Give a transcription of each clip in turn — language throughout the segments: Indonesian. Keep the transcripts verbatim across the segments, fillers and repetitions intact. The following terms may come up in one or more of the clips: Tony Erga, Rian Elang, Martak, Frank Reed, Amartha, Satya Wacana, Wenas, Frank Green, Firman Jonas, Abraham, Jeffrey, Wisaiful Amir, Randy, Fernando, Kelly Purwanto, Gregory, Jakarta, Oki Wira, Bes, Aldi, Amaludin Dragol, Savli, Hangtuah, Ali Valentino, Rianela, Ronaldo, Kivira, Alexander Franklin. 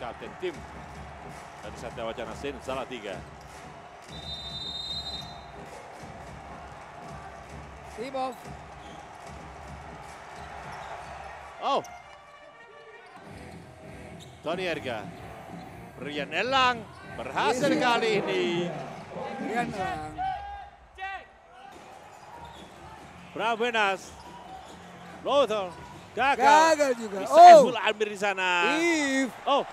kapten tim dari Satya Wacana Sin, salah tiga. Team off. Oh. Tony Erga. Rian Elang berhasil yes, kali ini. Rian Elang. Bravo Wenas. Lothar. Gagal. Gagal juga. Bisa oh. Esbul Amir di sana. If. Oh.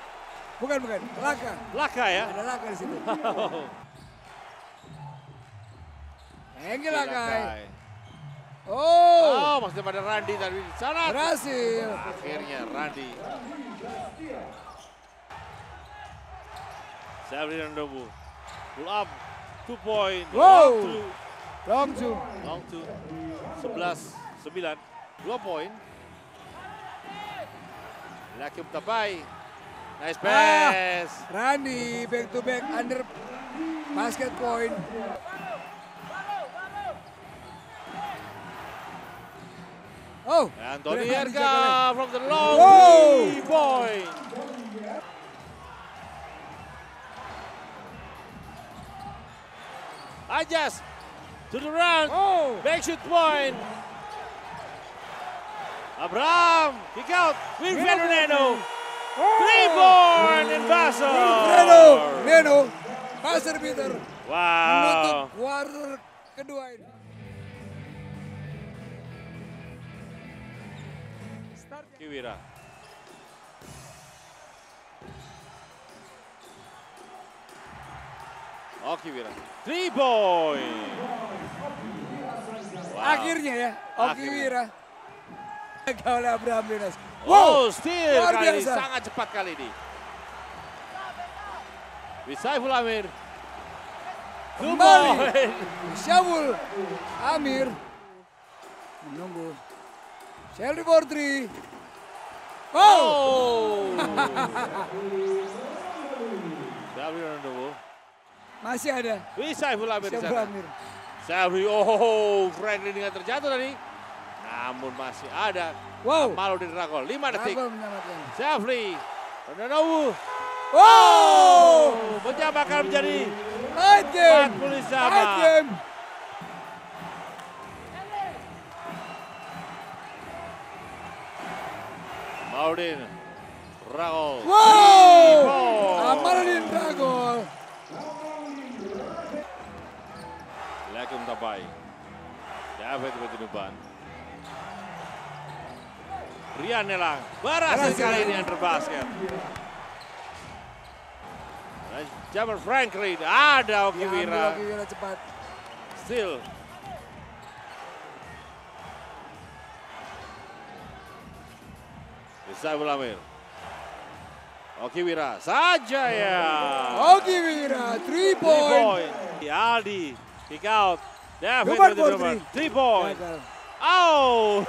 Bukan, bukan. Laka. Laka ya? Ada laka di situ. Enggak lakai. Oh. Oh, masih pada Randy tadi di sana. Berhasil. Akhirnya Randy. Savli dan Dobu. Pull up. Two point. Wow. Long two. Long two. sebelas sembilan. Dua poin. Laki Utapai. Nice pass. Ah, Randy back to back under basket point. Oh, and Tony Erga from the long Whoa. three point. Ajas to the run. Oh. Back shoot point. Abraham, kick out with Fernando. Three point in Basel. Fernando, Fernando, Basel Peter. Wow. Menutup quarter kedua ini. Kivira. Oki Wira. Three point. Wow. Akhirnya ya, Oki Wira. Gagal oleh Abraham Wenas. Wow, oh, steal kali ini. Sangat cepat kali ini. Wisaiful Amir. Two point. Wisaiful Amir. Menunggu. Shelly for three. Oh! Masih ada. Wisaiful Amir di sana. Savli, oh, Frank Reed dengan terjatuh tadi. Namun masih ada. Wow. Amaludin Dragol, lima detik. Savli, Ronaldo. Oh! Pecah bakal menjadi empat puluh sama. Amaludin Dragol. Wow! Amaludin Dragol. Lakum tapai. Dapat betul depan. Rianela berhasil kali ini under basket. Jammer Frank Reed, ada Oki Wira. Oki Wira cepat. Still. Bisa Bulamir. Oki Wira saja ya. Oki Wira, three point. Aldi, kick out. David with the three point. Oh,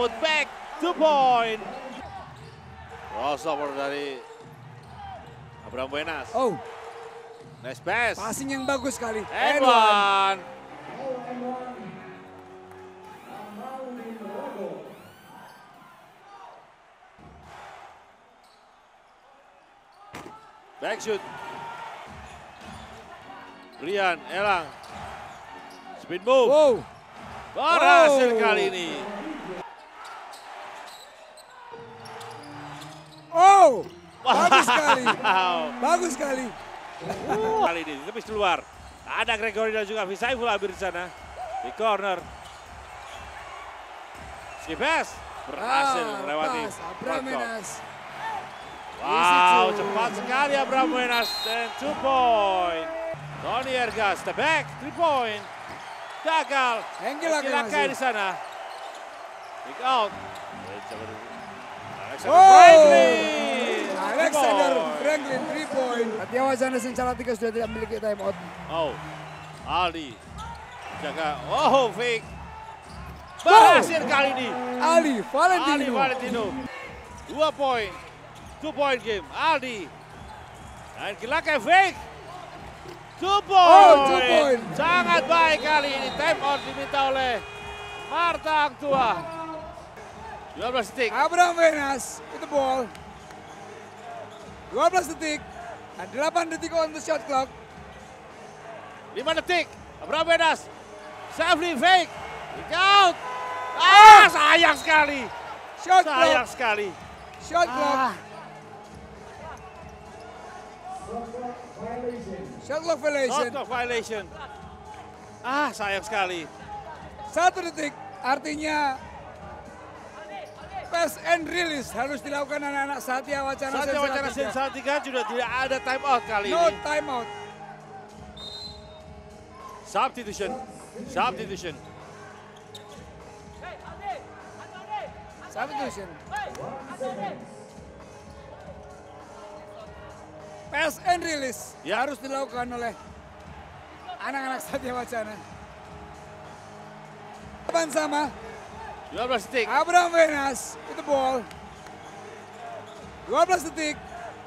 put back. Two point. Crossover dari Abraham Wenas. Oh. Nice pass. Passing yang bagus sekali. And one. Back shoot. Rian Elang. Speed move. Wow. Berhasil kali ini. Oh, bagus sekali, bagus sekali. Kali ini, tapi keluar. Ada Gregory dan juga Wisaiful Amir di sana. Di corner. Si Bes berhasil melewati. Abraham Wenas. Wow, cepat sekali Abraham Wenas. Dan two point. Tony Erga, step back, three point. Gagal. Enggak di sana. Kick out. Franklin. Oh, Alexander Franklin, three point. Satya Wacana Sin salah tiga sudah tidak memiliki time out. Oh, Ali jaga. Oh, fake. Berhasil kali ini. Ali Valentino. Ali Valentino. Dua point, two point game. Ali. Dan kilaknya fake. Two point. Oh, two point. Sangat baik kali ini. Time out diminta oleh Martak tua. twelve detik. Abraham Wenas with the ball. dua belas detik dan delapan detik on the shot clock. lima detik, Abraham Wenas. Savli fake, kick out. Ah, sayang sekali. Shot clock. Sayang sekali. Shot clock. Ah. Shot clock violation. Shot clock violation. Ah, sayang sekali. Satu detik, artinya pass and release harus dilakukan anak-anak Satya Wacana. Satya Wacana Sensal tiga sudah tidak ada time out kali no ini. No time out. Substitution, substitution. Hey, Aldi. Aldi. Aldi. Substitution. Hey, Aldi. Pass and release ya. Harus dilakukan oleh anak-anak Satya Wacana. Depan sama. dua belas detik. Abraham Wenas with the ball. dua belas detik.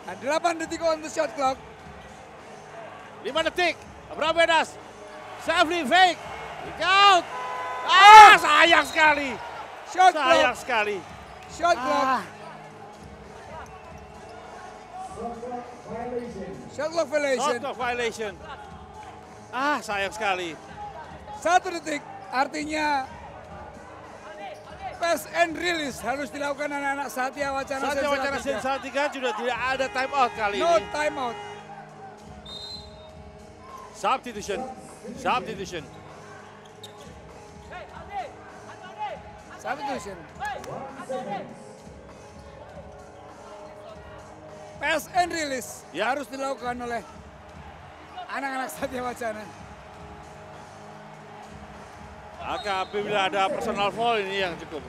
Dan delapan detik on the shot clock. lima detik. Abraham Wenas. Savli fake. Kick out. Ah, sayang sekali. Shot clock. Sayang sekali. Shot clock. Ah. Shot clock violation. Shot clock violation. Ah, sayang sekali. Satu detik. Artinya pass and release harus dilakukan anak-anak Satya Wacana. Satya Wacana Sensal tiga sudah tidak ada time out kali ini. No time out. Substitution. Substitution. Hey, Aldi. Aldi. Substitution. Hey, Aldi. Pass and release ya. Harus dilakukan oleh anak-anak Satya Wacana. Apabila ada personal foul ini yang cukup.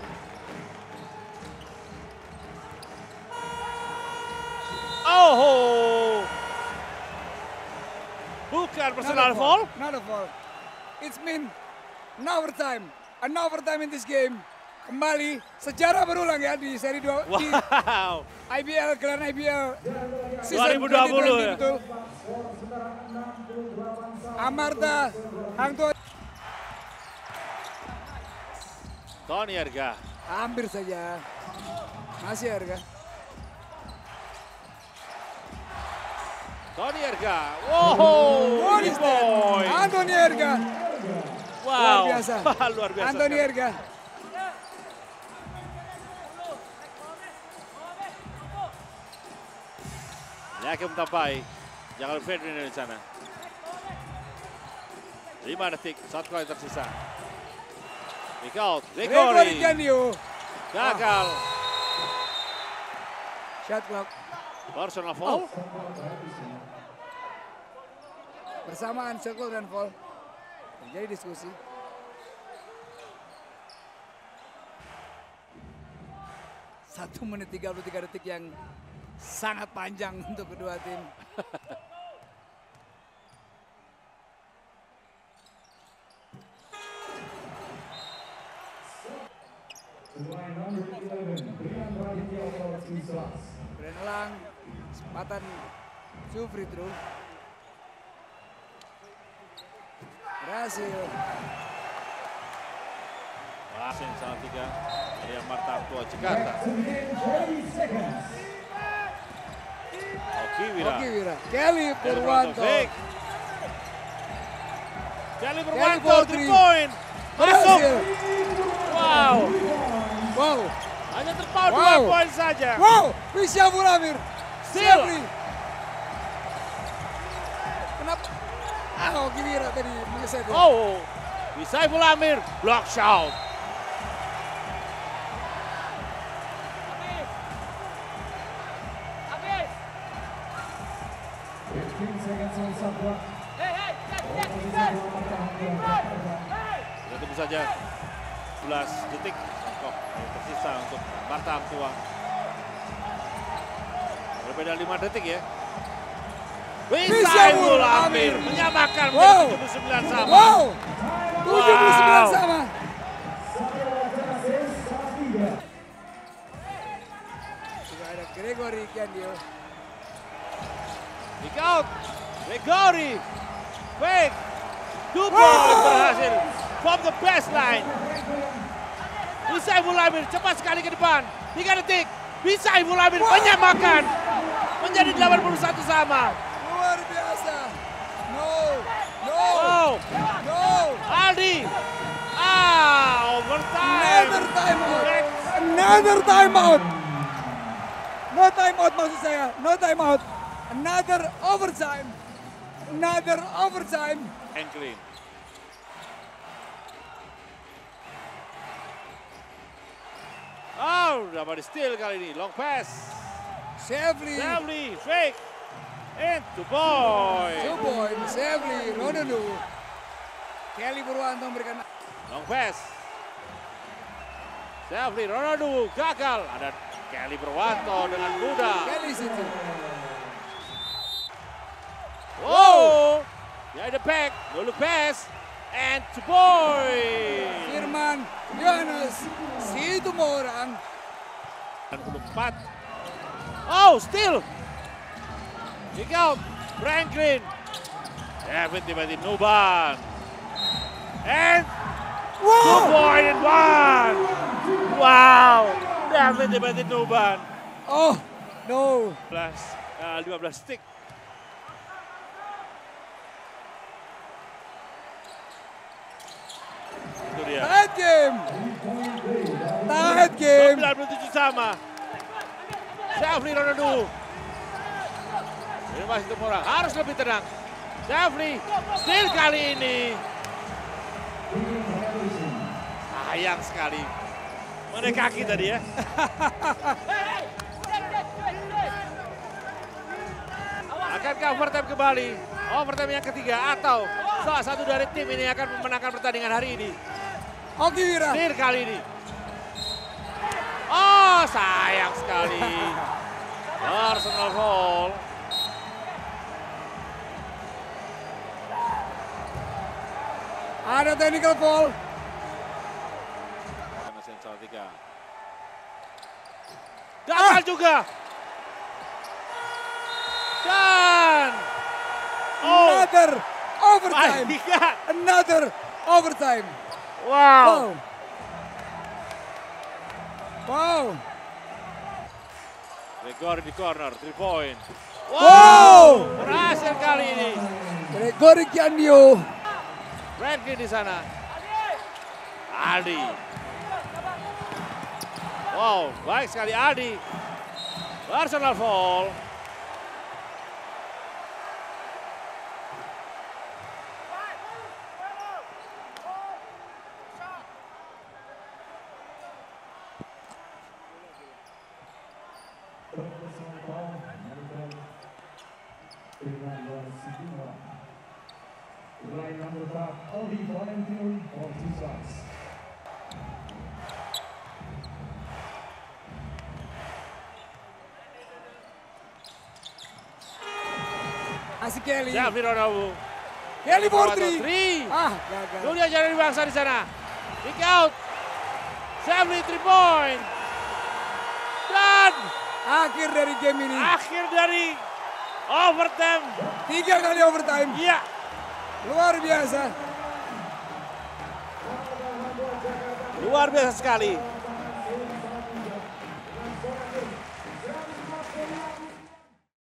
Oh, bukan personal foul? Not a foul. It's been an overtime, an overtime in this game. Kembali sejarah berulang ya di seri dua. Wow. I B L gelaran I B L season dua ribu dua puluh betul. Amarta Hangtua. Tony Erga. Hampir saja. Masih Erga. Tony Erga. Wow. Tony Erga. Wow. Luar biasa. Luar biasa. Tony Erga. Yakin mencapai. Jangan Ferdinand di sana. Lima detik. Satu kali tersisa. Kick out, Gregory. Gagal. Shot clock. Personal foul. Bersamaan shot clock dan foul. Terjadi diskusi. satu menit tiga puluh tiga detik yang sangat panjang untuk kedua tim. Rian Elang, kesempatan Jeffrey terus. Berhasil. Wah, Sensal tiga dari Martak tua Jakarta. Oki Wira. Oki Wira. Kelly Purwanto. Kelly Purwanto three point. Masuk. Wow. Wow. Hanya terpaut dua poin saja. Wow, bisa Buramir. Savli. Kenapa? Ah, Kivira tadi mengeset. Oh, bisa Buramir. Block shot. Habis. Habis. Hey, hey, check, check, check. Tunggu saja. sebelas detik. Kok tersisa untuk Martak tua. Berbeda lima detik ya. Wisaul Amir menyamakan tujuh puluh sembilan sama. Wow. tujuh puluh sembilan sama. Sudah ada Gregory Kiandio. Kick out. Gregory. Back. Two points berhasil from the baseline. Bisa Ibu Lamir cepat sekali ke depan. tiga detik. Bisa Ibu Lamir menyamakan. menjadi delapan puluh satu sama. Luar biasa. No. No. No. No. Aldi. Ah, overtime. Another timeout. Another timeout. No timeout maksud saya. No timeout. Another overtime. Another overtime. And Green. Oh, dapat steal kali ini. Long pass. Savli. Savli, fake. And two points. Two points. Savli, Ronaldo. Kelly Purwanto memberikan. Long pass. Savli, Ronaldo, gagal. Ada Kelly Purwanto dengan mudah. Kelly situ. Wow. Behind the back. No look pass. And two points. Firman Jonas. Situ mau orang. empat. Oh, still. Kick out. Frank Green. Kevin tiba-tiba nuban. And wow. Two point and one. Wow. Kevin tiba-tiba nuban. Oh, no. lima belas stick. Tahan game. Tahan game. sembilan puluh tujuh sama. Savli Ronaldo. Ini masih temurah. Harus lebih tenang. Savli still kali ini. Sayang sekali. Menaik kaki tadi ya. Akankah overtime kembali? Overtime yang ketiga atau salah satu dari tim ini akan memenangkan pertandingan hari ini? Oki Wira. Clear kali ini. Oh, sayang sekali. Arsenal goal. Ada technical goal. Sensor tiga. Gagal juga. Dan oh. Another overtime. Another overtime. Wow. Wow. Gregory di corner, three point. Wow. Berhasil kali ini. Gregory Kianio. Randy di sana. Aldi. Wow, baik sekali Aldi. Arsenal foul. Aldi Valentino for two shots. Asik Kelly. Jeffrey Ronaldo. Kelly for three. three. Ah, gagal. Julia Jari Bangsa di sana. Kick out. Jeffrey three point. Dan akhir dari game ini. Akhir dari overtime. Tiga kali overtime. Iya. Yeah. Luar biasa. Luar biasa sekali.